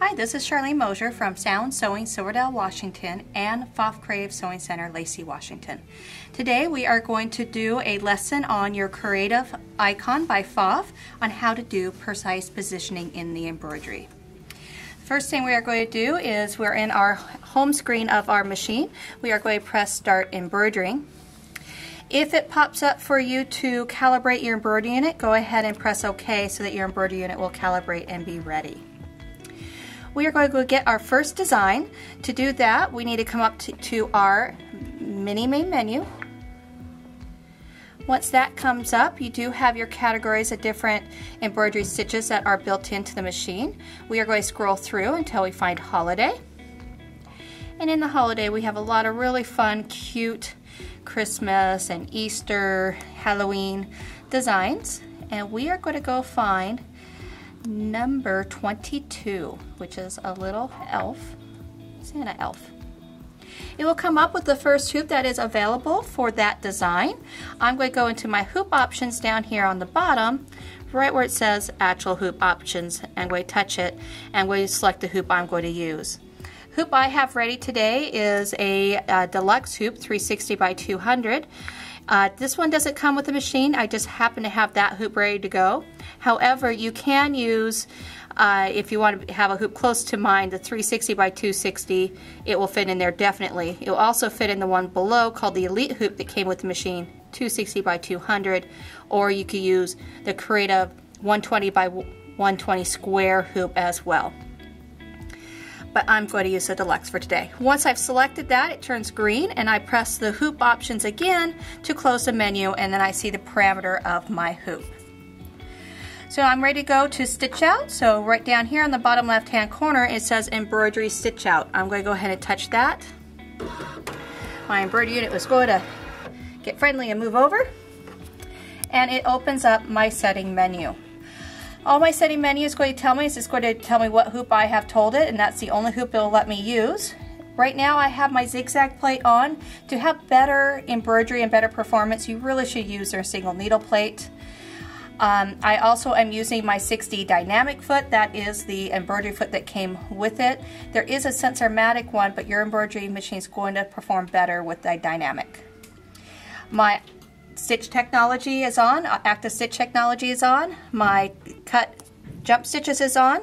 Hi, this is Charlene Mosier from Sound Sewing, Silverdale, Washington, and PFAFF Creative Sewing Center, Lacey, Washington. Today we are going to do a lesson on your Creative Icon by PFAFF on how to do precise positioning in the embroidery. First thing we are going to do is we're in our home screen of our machine. We are going to press Start Embroidering. If it pops up for you to calibrate your embroidery unit, go ahead and press OK so that your embroidery unit will calibrate and be ready. We are going to go get our first design. To do that, we need to come up to our mini main menu. Once that comes up, you do have your categories of different embroidery stitches that are built into the machine. We are going to scroll through until we find holiday. And in the holiday, we have a lot of really fun, cute Christmas and Easter, Halloween designs. And we are going to go find number 22, which is a little elf, Santa elf. It will come up with the first hoop that is available for that design. I'm going to go into my hoop options down here on the bottom, right where it says actual hoop options. I'm going to touch it and we select the hoop I'm going to use. Hoop I have ready today is a deluxe hoop, 360 by 200. This one doesn't come with a machine. I just happen to have that hoop ready to go. However, you can use, if you want to have a hoop close to mine, the 360 by 260, it will fit in there definitely. It will also fit in the one below called the Elite Hoop that came with the machine, 260 by 200, or you could use the Creative 120 by 120 square hoop as well. But I'm going to use the deluxe for today. Once I've selected that, it turns green and I press the hoop options again to close the menu, and then I see the parameter of my hoop. So I'm ready to go to stitch out. So right down here on the bottom left hand corner, it says embroidery stitch out. I'm going to go ahead and touch that. My embroidery unit was going to get friendly and move over, and it opens up my setting menu. All my setting menu is going to tell me is it's going to tell me what hoop I have told it, and that's the only hoop it'll let me use. Right now I have my zigzag plate on. To have better embroidery and better performance, you really should use their single needle plate. I also am using my 6D dynamic foot. That is the embroidery foot that came with it. There is a Sensormatic one, but your embroidery machine is going to perform better with the dynamic. My stitch technology is on, active stitch technology is on, my cut jump stitches is on,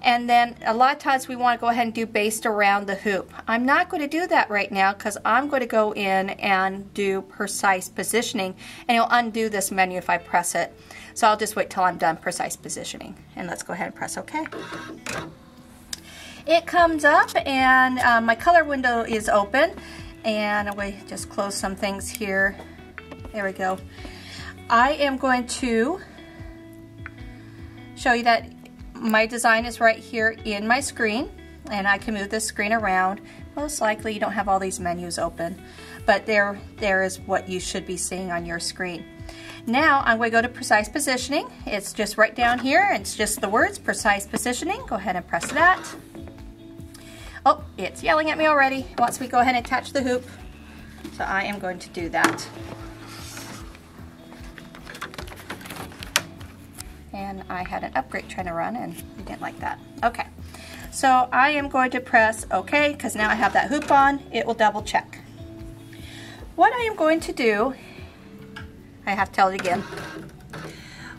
and then a lot of times we want to go ahead and do based around the hoop. I'm not going to do that right now because I'm going to go in and do precise positioning, and it'll undo this menu if I press it. So I'll just wait till I'm done precise positioning, and let's go ahead and press OK. It comes up and my color window is open, and I'm going to just close some things here. There we go. I am going to show you that my design is right here in my screen, and I can move this screen around. Most likely you don't have all these menus open, but there is what you should be seeing on your screen. Now I'm going to go to precise positioning. It's just right down here. It's just the words precise positioning. Go ahead and press that. Oh, it's yelling at me already. Once we go ahead and attach the hoop. So I am going to do that. And I had an upgrade trying to run and I didn't like that. Okay, so I am going to press OK because now I have that hoop on. It will double check. What I am going to do, I have to tell it again.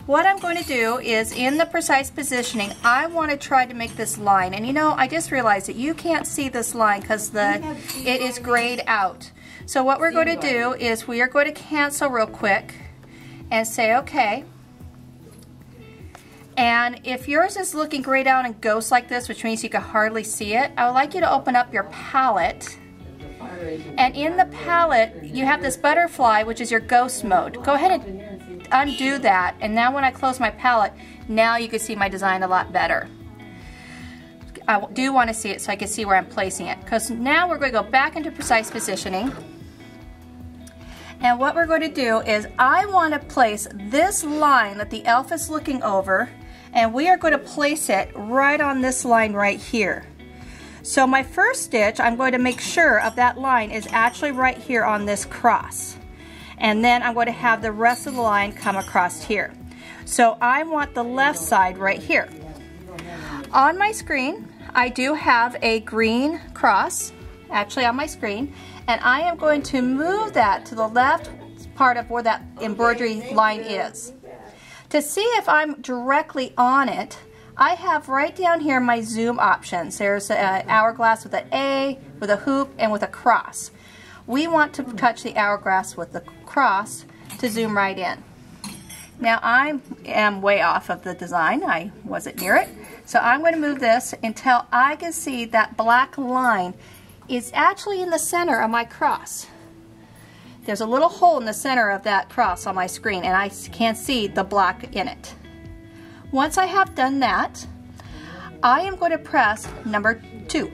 What I'm going to do is in the precise positioning, I want to try to make this line. And you know, I just realized that you can't see this line because it is grayed out. So what we're going to do is we are going to cancel real quick and say OK. And if yours is looking grayed out and ghost like this, which means you can hardly see it, I would like you to open up your palette. And in the palette, you have this butterfly, which is your ghost mode. Go ahead and undo that. And now when I close my palette, now you can see my design a lot better. I do want to see it so I can see where I'm placing it. Because now we're going to go back into precise positioning. And what we're going to do is I want to place this line that the elf is looking over, and we are going to place it right on this line right here. So my first stitch, I'm going to make sure of that line is actually right here on this cross. And then I'm going to have the rest of the line come across here. So I want the left side right here. On my screen, I do have a green cross actually on my screen, and I am going to move that to the left part of where that embroidery line is. To see if I'm directly on it, I have right down here my zoom options. There's an hourglass with an A, with a hoop, and with a cross. We want to touch the hourglass with the cross to zoom right in. Now I am way off of the design, I wasn't near it, so I'm going to move this until I can see that black line is actually in the center of my cross. There's a little hole in the center of that cross on my screen, and I can't see the black in it. Once I have done that, I am going to press number 2.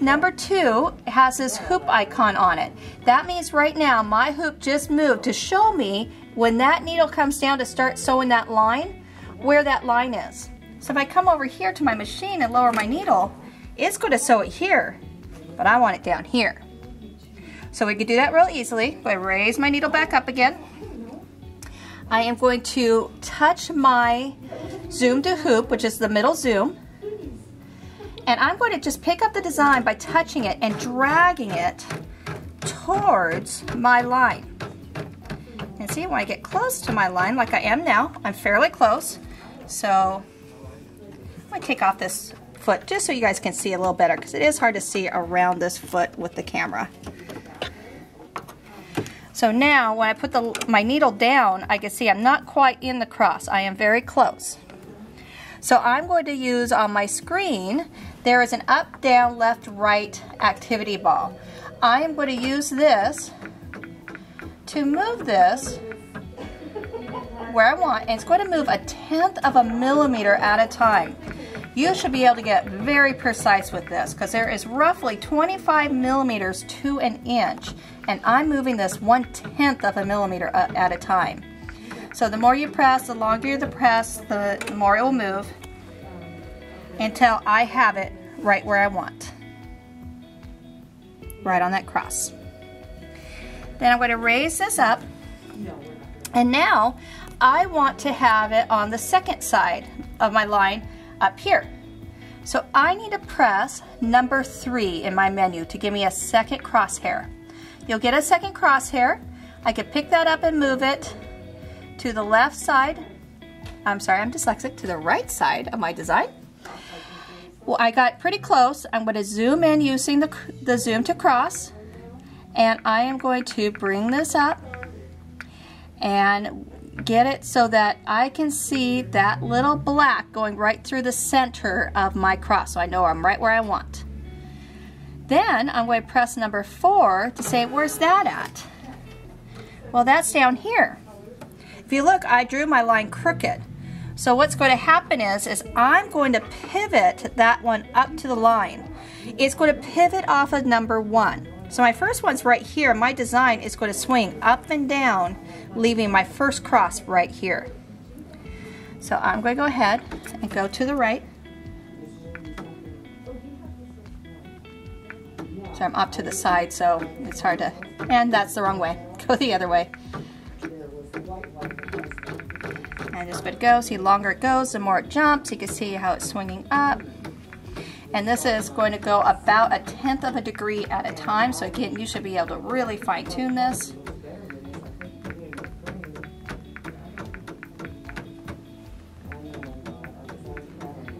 Number 2 has this hoop icon on it. That means right now my hoop just moved to show me when that needle comes down to start sewing that line, where that line is. So if I come over here to my machine and lower my needle, it's going to sew it here, but I want it down here. So we could do that real easily. I raise my needle back up again. I am going to touch my zoom to hoop, which is the middle zoom, and I'm going to just pick up the design by touching it and dragging it towards my line. And see, when I get close to my line, like I am now, I'm fairly close. So I'm going to take off this foot just so you guys can see a little better, because it is hard to see around this foot with the camera. So now when I put my needle down, I can see I'm not quite in the cross. I am very close. So I'm going to use on my screen, there is an up, down, left, right activity ball. I am going to use this to move this where I want, and it's going to move 1/10 of a millimeter at a time. You should be able to get very precise with this, because there is roughly 25 millimeters to an inch, and I'm moving this 1/10 of a millimeter at a time. So the more you press, the longer the press, the more it will move until I have it right where I want, right on that cross. Then I'm going to raise this up, and now I want to have it on the second side of my line up here. So I need to press number 3 in my menu to give me a second crosshair. You'll get a second crosshair. I can pick that up and move it to the left side. I'm sorry, I'm dyslexic, to the right side of my design. Well, I got pretty close. I'm going to zoom in using the zoom to cross, and I am going to bring this up and get it so that I can see that little black going right through the center of my cross, so I know I'm right where I want. Then I'm going to press number 4 to say, where's that at? Well, that's down here. If you look, I drew my line crooked. So what's going to happen is I'm going to pivot that one up to the line. It's going to pivot off of number 1. So my first one's right here. My design is going to swing up and down, leaving my first cross right here. So I'm going to go ahead and go to the right. So I'm up to the side, so it's hard to, and that's the wrong way. Go the other way. And just but go, see, the longer it goes, the more it jumps. You can see how it's swinging up. And this is going to go about 1/10 of a degree at a time. So again, you should be able to really fine tune this.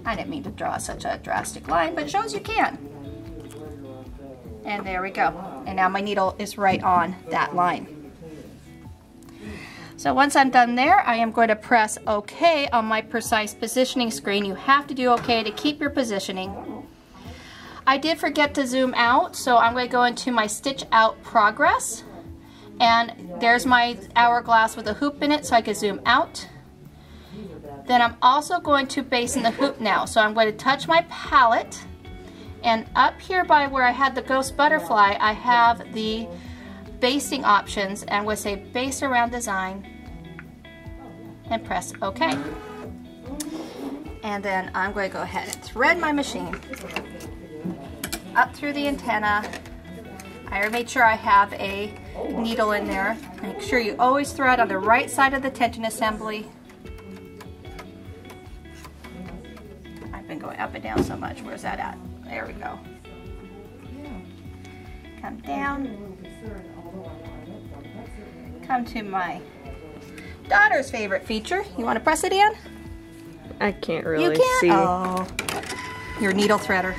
I didn't mean to draw such a drastic line, but it shows you can. And there we go. And now my needle is right on that line. So once I'm done there, I am going to press OK on my precise positioning screen. You have to do OK to keep your positioning. I did forget to zoom out, so I'm going to go into my stitch out progress, and there's my hourglass with a hoop in it, so I can zoom out. Then I'm also going to basin the hoop now, so I'm going to touch my palette, and up here by where I had the ghost butterfly, I have the basting options, and we'll say base around design and press OK. And then I'm going to go ahead and thread my machine up through the antenna. I made sure I have a needle in there. Make sure you always thread on the right side of the tension assembly. going up and down so much. Where's that at? There we go. Come down. Come to my daughter's favorite feature. You want to press it in? I can't really see. You can't? See. Oh. Your needle threader.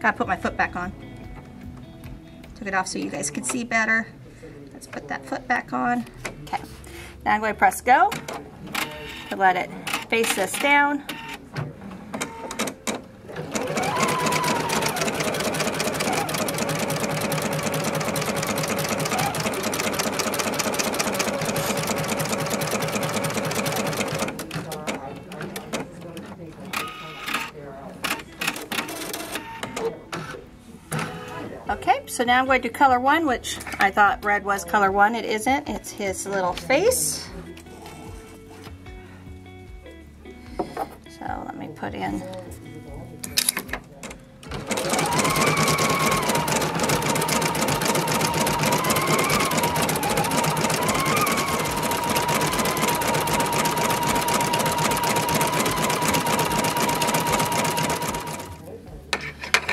Gotta put my foot back on. Took it off so you guys could see better. Let's put that foot back on. Okay. Now I'm going to press go to let it face this down. Okay, so now I'm going to do color one, which I thought red was color one. It isn't. It's his little face. So let me put in.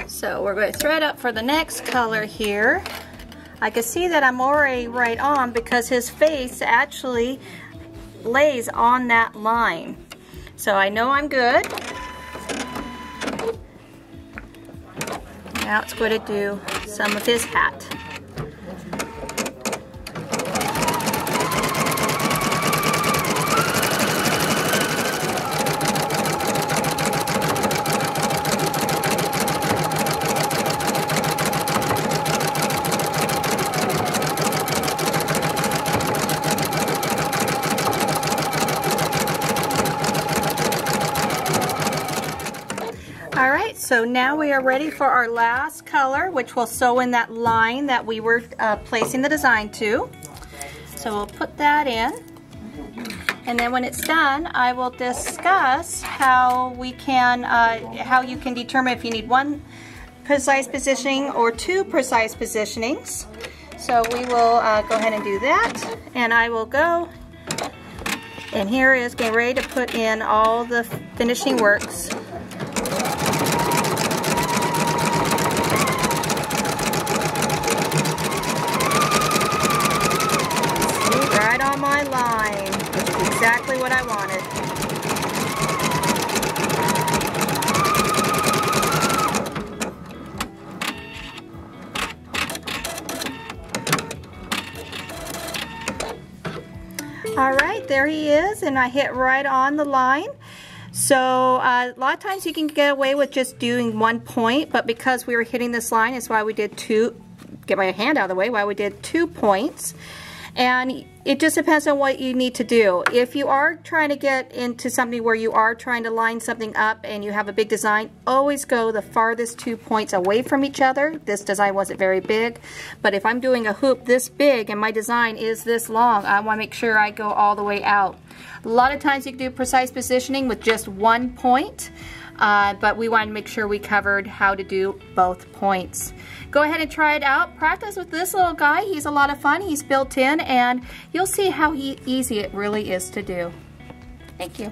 So we're going to thread up for the next color here. I can see that I'm already right on because his face actually lays on that line. So I know I'm good. Now it's going to do some of his hat. So now we are ready for our last color, which will sew in that line that we were placing the design to. So we'll put that in. And then when it's done, I will discuss how we can, how you can determine if you need one precise positioning or two precise positionings. So we will go ahead and do that. And I will go, and here is getting ready to put in all the finishing works. My line. This is exactly what I wanted. All right, there he is, and I hit right on the line. So a lot of times you can get away with just doing one point, but because we were hitting this line, it's why we did two, get my hand out of the way, why we did 2 points. And it just depends on what you need to do. If you are trying to get into something where you are trying to line something up and you have a big design, always go the farthest 2 points away from each other. This design wasn't very big, but if I'm doing a hoop this big and my design is this long, I want to make sure I go all the way out. A lot of times you can do precise positioning with just 1 point, but we wanted to make sure we covered how to do both points. Go ahead and try it out. Practice with this little guy. He's a lot of fun. He's built in, and you'll see how easy it really is to do. Thank you.